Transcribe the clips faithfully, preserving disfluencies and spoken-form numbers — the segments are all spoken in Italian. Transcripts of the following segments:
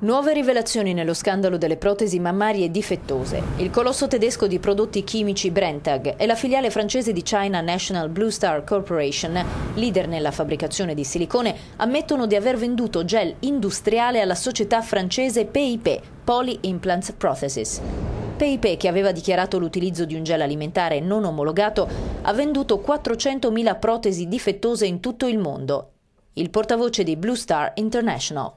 Nuove rivelazioni nello scandalo delle protesi mammarie difettose. Il colosso tedesco di prodotti chimici Brenntag e la filiale francese di China National Blue Star Corporation, leader nella fabbricazione di silicone, ammettono di aver venduto gel industriale alla società francese P I P, Poly Implants Prothesis. P I P, che aveva dichiarato l'utilizzo di un gel alimentare non omologato, ha venduto quattrocentomila protesi difettose in tutto il mondo. Il portavoce di Blue Star International.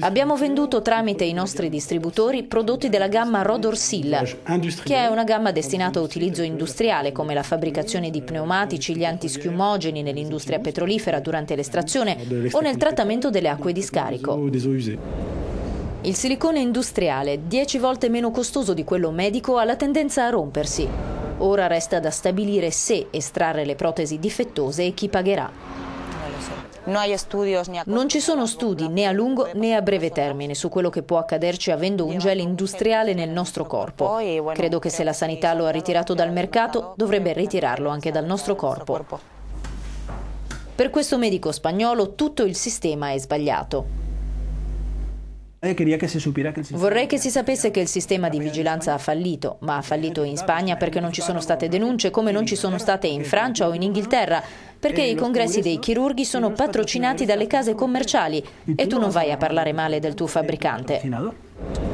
Abbiamo venduto tramite i nostri distributori prodotti della gamma Rodorsil, che è una gamma destinata a utilizzo industriale come la fabbricazione di pneumatici, gli antischiumogeni nell'industria petrolifera durante l'estrazione o nel trattamento delle acque di scarico. Il silicone industriale, dieci volte meno costoso di quello medico, ha la tendenza a rompersi. Ora resta da stabilire se estrarre le protesi difettose e chi pagherà. Non ci sono studi né a lungo né a breve termine su quello che può accaderci avendo un gel industriale nel nostro corpo. Credo che se la sanità lo ha ritirato dal mercato, dovrebbe ritirarlo anche dal nostro corpo. Per questo medico spagnolo tutto il sistema è sbagliato. Vorrei che si sapesse che il sistema di vigilanza ha fallito, ma ha fallito in Spagna perché non ci sono state denunce, come non ci sono state in Francia o in Inghilterra, perché i congressi dei chirurghi sono patrocinati dalle case commerciali e tu non vai a parlare male del tuo fabbricante.